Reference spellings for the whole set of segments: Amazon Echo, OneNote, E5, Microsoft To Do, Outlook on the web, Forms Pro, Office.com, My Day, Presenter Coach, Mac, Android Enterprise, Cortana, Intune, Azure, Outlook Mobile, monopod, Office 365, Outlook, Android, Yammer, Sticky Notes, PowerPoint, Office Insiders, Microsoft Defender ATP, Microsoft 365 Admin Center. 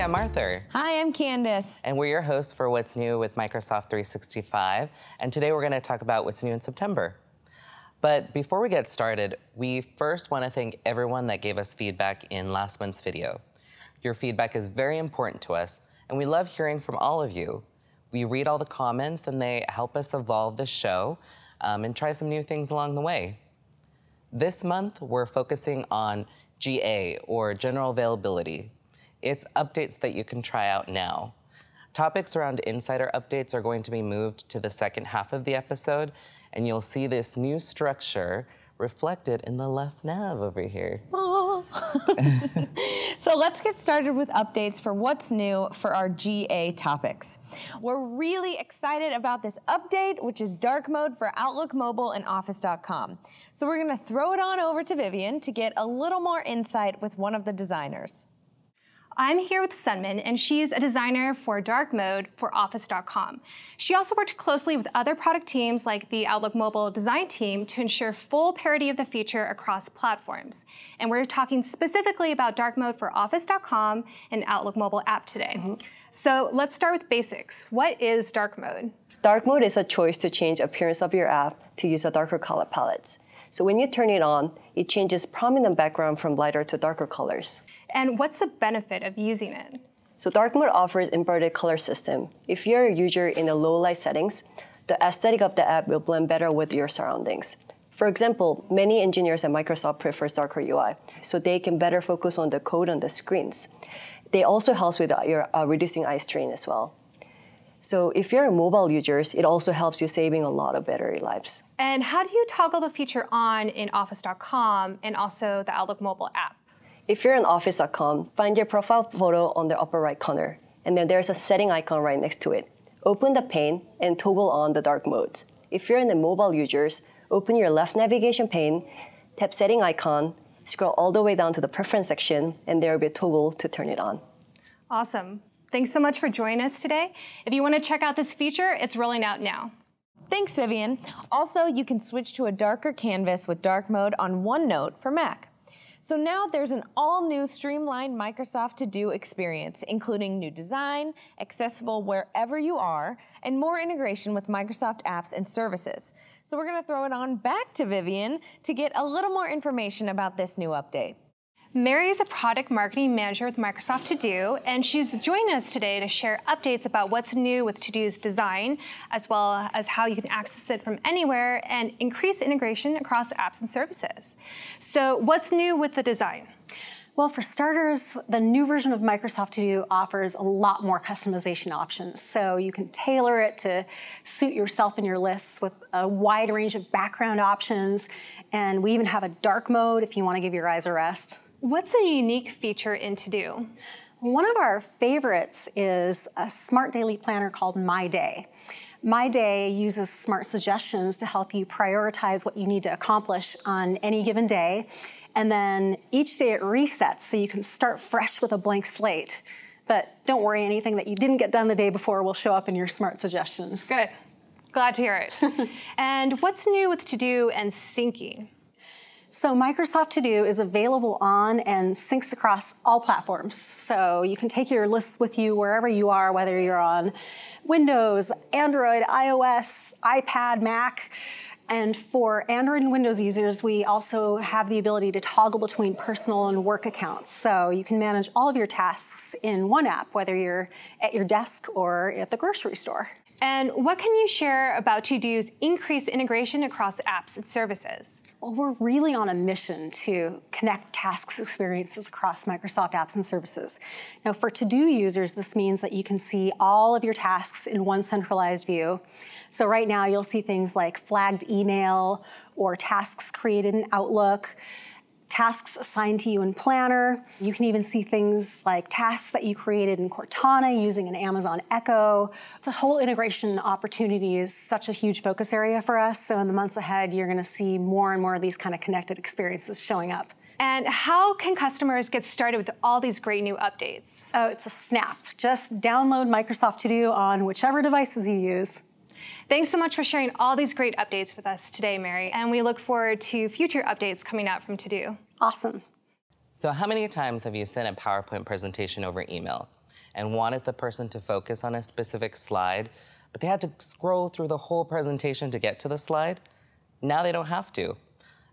Hi, I'm Arthur. Hi, I'm Candace. And we're your hosts for What's New with Microsoft 365. And today we're going to talk about what's new in September. But before we get started, we first want to thank everyone that gave us feedback in last month's video. Your feedback is very important to us, and we love hearing from all of you. We read all the comments, and they help us evolve the show and try some new things along the way. This month, we're focusing on GA, or general availability. It's updates that you can try out now. Topics around insider updates are going to be moved to the second half of the episode, and you'll see this new structure reflected in the left nav over here. Oh. So let's get started with updates for what's new for our GA topics. We're really excited about this update, which is dark mode for Outlook Mobile and Office.com. So we're going to throw it on over to Vivian to get a little more insight with one of the designers. I'm here with Sunman, and she's a designer for dark mode for Office.com. She also worked closely with other product teams like the Outlook Mobile design team to ensure full parity of the feature across platforms. And we're talking specifically about dark mode for Office.com and Outlook Mobile app today. So let's start with basics. What is dark mode? Dark mode is a choice to change appearance of your app to use a darker color palette. So when you turn it on, it changes prominent background from lighter to darker colors. And what's the benefit of using it? So dark mode offers inverted color system. If you're a user in the low light settings, the aesthetic of the app will blend better with your surroundings. For example, many engineers at Microsoft prefer darker UI, so they can better focus on the code on the screens. They also help with reducing eye strain as well. So if you're a mobile user, it also helps you saving a lot of battery lives. And how do you toggle the feature on in Office.com and also the Outlook mobile app? If you're on Office.com, find your profile photo on the upper right corner, and then there's a setting icon right next to it. Open the pane and toggle on the dark modes. If you're in the mobile users, open your left navigation pane, tap setting icon, scroll all the way down to the preference section, and there will be a toggle to turn it on. Awesome. Thanks so much for joining us today. If you want to check out this feature, it's rolling out now. Thanks, Vivian. Also, you can switch to a darker canvas with dark mode on OneNote for Mac. So now there's an all-new streamlined Microsoft To Do experience, including new design, accessible wherever you are, and more integration with Microsoft apps and services. So we're going to throw it on back to Vivian to get a little more information about this new update. Mary is a product marketing manager with Microsoft To Do, and she's joining us today to share updates about what's new with To Do's design, as well as how you can access it from anywhere and increase integration across apps and services. So what's new with the design? Well, for starters, the new version of Microsoft To Do offers a lot more customization options. So you can tailor it to suit yourself and your lists with a wide range of background options. And we even have a dark mode if you want to give your eyes a rest. What's a unique feature in To Do? One of our favorites is a smart daily planner called My Day. My Day uses smart suggestions to help you prioritize what you need to accomplish on any given day. And then each day it resets so you can start fresh with a blank slate. But don't worry, anything that you didn't get done the day before will show up in your smart suggestions. Good. Glad to hear it. And what's new with To Do and syncing? So Microsoft To Do is available on and syncs across all platforms. So you can take your lists with you wherever you are, whether you're on Windows, Android, iOS, iPad, Mac. And for Android and Windows users, we also have the ability to toggle between personal and work accounts. So you can manage all of your tasks in one app, whether you're at your desk or at the grocery store. And what can you share about To Do's increased integration across apps and services? Well, we're really on a mission to connect tasks experiences across Microsoft apps and services. Now, for To Do users, this means that you can see all of your tasks in one centralized view. So right now, you'll see things like flagged email or tasks created in Outlook, tasks assigned to you in Planner. You can even see things like tasks that you created in Cortana using an Amazon Echo. The whole integration opportunity is such a huge focus area for us. So in the months ahead, you're going to see more and more of these kind of connected experiences showing up. And how can customers get started with all these great new updates? Oh, it's a snap. Just download Microsoft To Do on whichever devices you use. Thanks so much for sharing all these great updates with us today, Mary. And we look forward to future updates coming out from To Do. Awesome. So how many times have you sent a PowerPoint presentation over email? and wanted the person to focus on a specific slide, but they had to scroll through the whole presentation to get to the slide. Now they don't have to.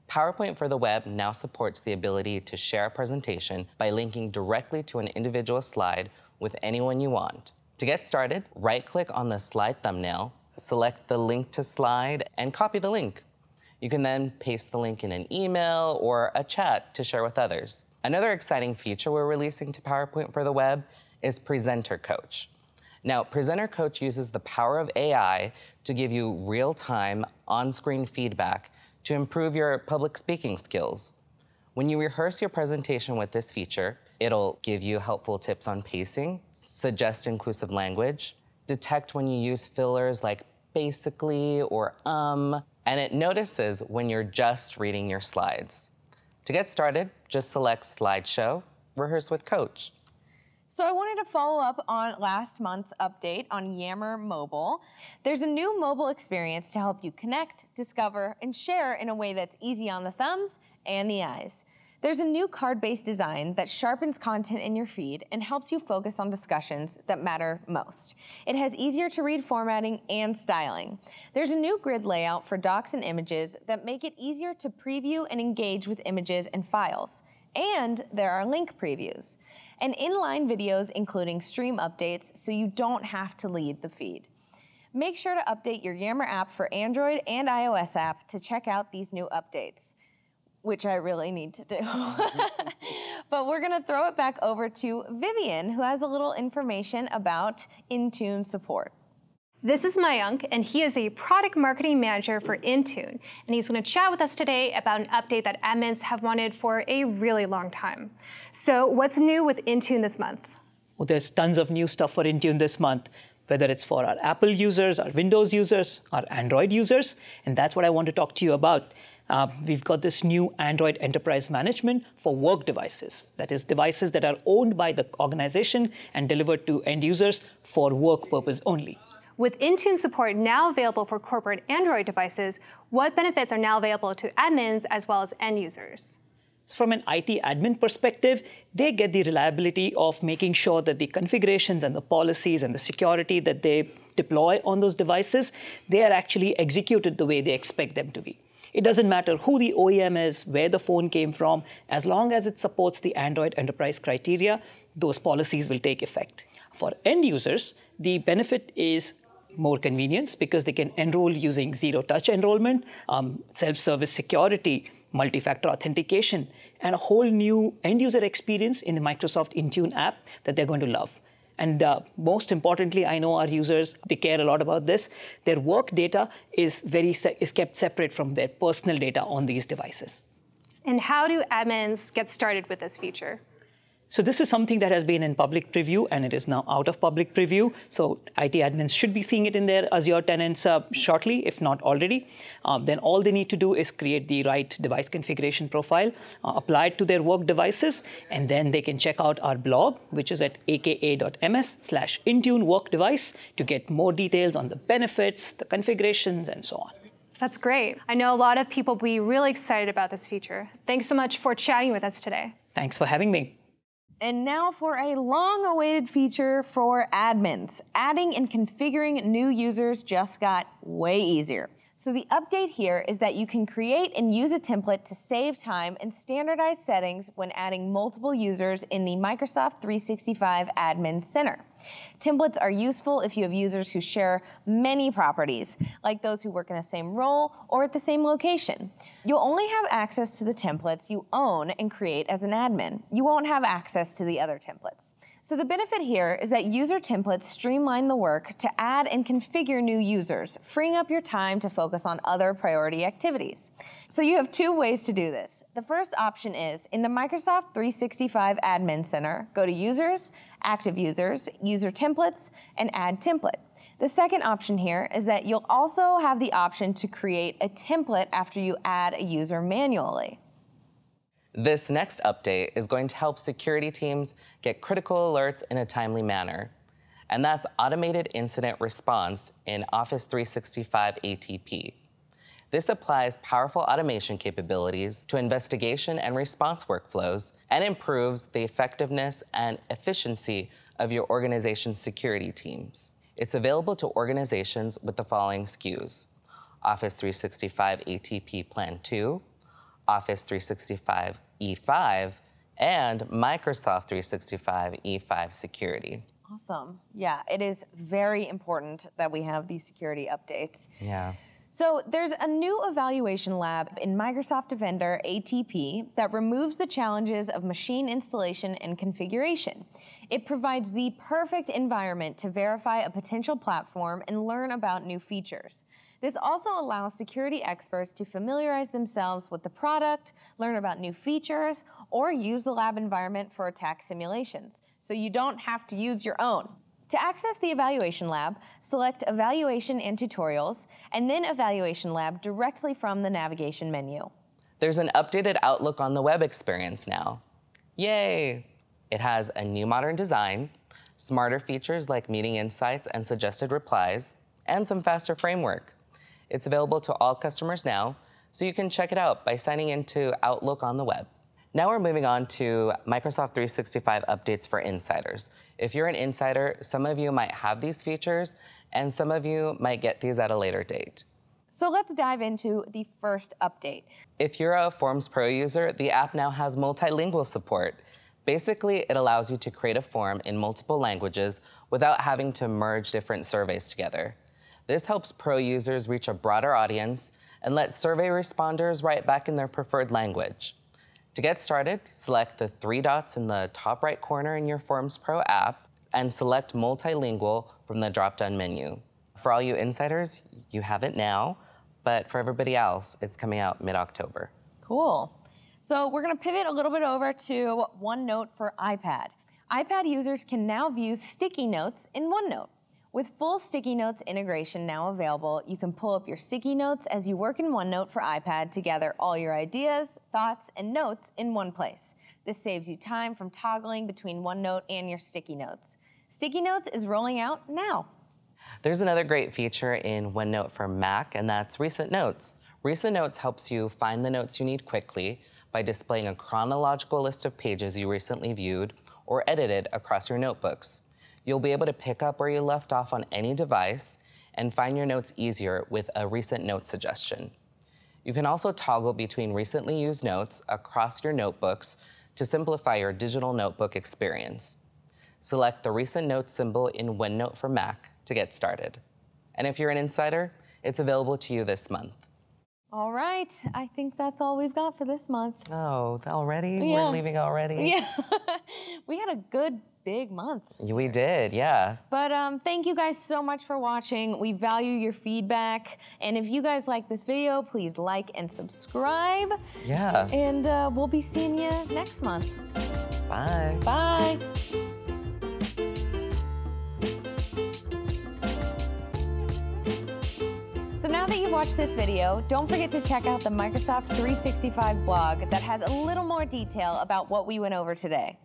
PowerPoint for the web now supports the ability to share a presentation by linking directly to an individual slide with anyone you want. To get started, right-click on the slide thumbnail, select the link to slide, and copy the link. You can then paste the link in an email or a chat to share with others. Another exciting feature we're releasing to PowerPoint for the web is Presenter Coach. Now, Presenter Coach uses the power of AI to give you real-time, on-screen feedback to improve your public speaking skills. When you rehearse your presentation with this feature, it'll give you helpful tips on pacing, suggest inclusive language, detect when you use fillers like basically or and it notices when you're just reading your slides. To get started, just select Slideshow, Rehearse with Coach. So I wanted to follow up on last month's update on Yammer Mobile. There's a new mobile experience to help you connect, discover, and share in a way that's easy on the thumbs and the eyes. There's a new card-based design that sharpens content in your feed and helps you focus on discussions that matter most. It has easier-to-read formatting and styling. There's a new grid layout for docs and images that make it easier to preview and engage with images and files. And there are link previews and inline videos, including stream updates, so you don't have to lead the feed. Make sure to update your Yammer app for Android and iOS app to check out these new updates, which I really need to do. But we're gonna throw it back over to Vivian, who has a little information about Intune support. This is Mayank, and he is a product marketing manager for Intune, and he's going to chat with us today about an update that admins have wanted for a really long time. So what's new with Intune this month? Well, there's tons of new stuff for Intune this month, whether it's for our Apple users, our Windows users, our Android users, and that's what I want to talk to you about. We've got this new Android Enterprise management for work devices. That is, devices that are owned by the organization and delivered to end users for work purpose only. With Intune support now available for corporate Android devices, what benefits are now available to admins as well as end users? So from an IT admin perspective, they get the reliability of making sure that the configurations and the policies and the security that they deploy on those devices, they are actually executed the way they expect them to be. It doesn't matter who the OEM is, where the phone came from, as long as it supports the Android Enterprise criteria, those policies will take effect. For end users, the benefit is more convenience because they can enroll using zero-touch enrollment, self-service security, multi-factor authentication, and a whole new end-user experience in the Microsoft Intune app that they're going to love. And most importantly, I know our users, they care a lot about this. Their work data is kept separate from their personal data on these devices. And how do admins get started with this feature? So this is something that has been in public preview, and it is now out of public preview. So IT admins should be seeing it in their Azure tenants shortly, if not already. Then all they need to do is create the right device configuration profile, apply it to their work devices, and then they can check out our blog, which is at aka.ms/Intune work device to get more details on the benefits, the configurations, and so on. That's great. I know a lot of people will be really excited about this feature. Thanks so much for chatting with us today. Thanks for having me. And now for a long-awaited feature for admins. Adding and configuring new users just got way easier. So the update here is that you can create and use a template to save time and standardize settings when adding multiple users in the Microsoft 365 Admin Center. Templates are useful if you have users who share many properties, like those who work in the same role or at the same location. You'll only have access to the templates you own and create as an admin. You won't have access to the other templates. So the benefit here is that user templates streamline the work to add and configure new users, freeing up your time to focus on other priority activities. So you have two ways to do this. The first option is, in the Microsoft 365 Admin Center, go to Users, Active Users, User Templates, and Add Template. The second option here is that you'll also have the option to create a template after you add a user manually. This next update is going to help security teams get critical alerts in a timely manner, and that's automated incident response in Office 365 ATP. This applies powerful automation capabilities to investigation and response workflows and improves the effectiveness and efficiency of your organization's security teams. It's available to organizations with the following SKUs: Office 365 ATP Plan 2, Office 365 E5, and Microsoft 365 E5 Security. Awesome. Yeah, it is very important that we have these security updates. Yeah. So there's a new evaluation lab in Microsoft Defender ATP that removes the challenges of machine installation and configuration. It provides the perfect environment to verify a potential platform and learn about new features. This also allows security experts to familiarize themselves with the product, learn about new features, or use the lab environment for attack simulations, so you don't have to use your own. To access the Evaluation Lab, select Evaluation and Tutorials, and then Evaluation Lab directly from the navigation menu. There's an updated Outlook on the web experience now. Yay! It has a new modern design, smarter features like meeting insights and suggested replies, and some faster framework. It's available to all customers now, so you can check it out by signing into Outlook on the web. Now we're moving on to Microsoft 365 updates for insiders. If you're an insider, some of you might have these features, and some of you might get these at a later date. So let's dive into the first update. If you're a Forms Pro user, the app now has multilingual support. Basically, it allows you to create a form in multiple languages without having to merge different surveys together. This helps Pro users reach a broader audience and lets survey responders write back in their preferred language. To get started, select the three dots in the top right corner in your Forms Pro app and select Multilingual from the drop-down menu. For all you insiders, you have it now, but for everybody else, it's coming out mid-October. Cool. So we're going to pivot a little bit over to OneNote for iPad. iPad users can now view Sticky Notes in OneNote. With full Sticky Notes integration now available, you can pull up your Sticky Notes as you work in OneNote for iPad to gather all your ideas, thoughts, and notes in one place. This saves you time from toggling between OneNote and your Sticky Notes. Sticky Notes is rolling out now. There's another great feature in OneNote for Mac, and that's Recent Notes. Recent Notes helps you find the notes you need quickly by displaying a chronological list of pages you recently viewed or edited across your notebooks. You'll be able to pick up where you left off on any device and find your notes easier with a recent note suggestion. You can also toggle between recently used notes across your notebooks to simplify your digital notebook experience. Select the recent notes symbol in OneNote for Mac to get started. And if you're an insider, it's available to you this month. All right, I think that's all we've got for this month. Oh, already? Yeah. We're leaving already? Yeah. We had a good, big month. We did, yeah. But thank you guys so much for watching. We value your feedback. And if you guys like this video, please like and subscribe. Yeah. And we'll be seeing you next month. Bye. Bye. So now that you've watched this video, don't forget to check out the Microsoft 365 blog that has a little more detail about what we went over today.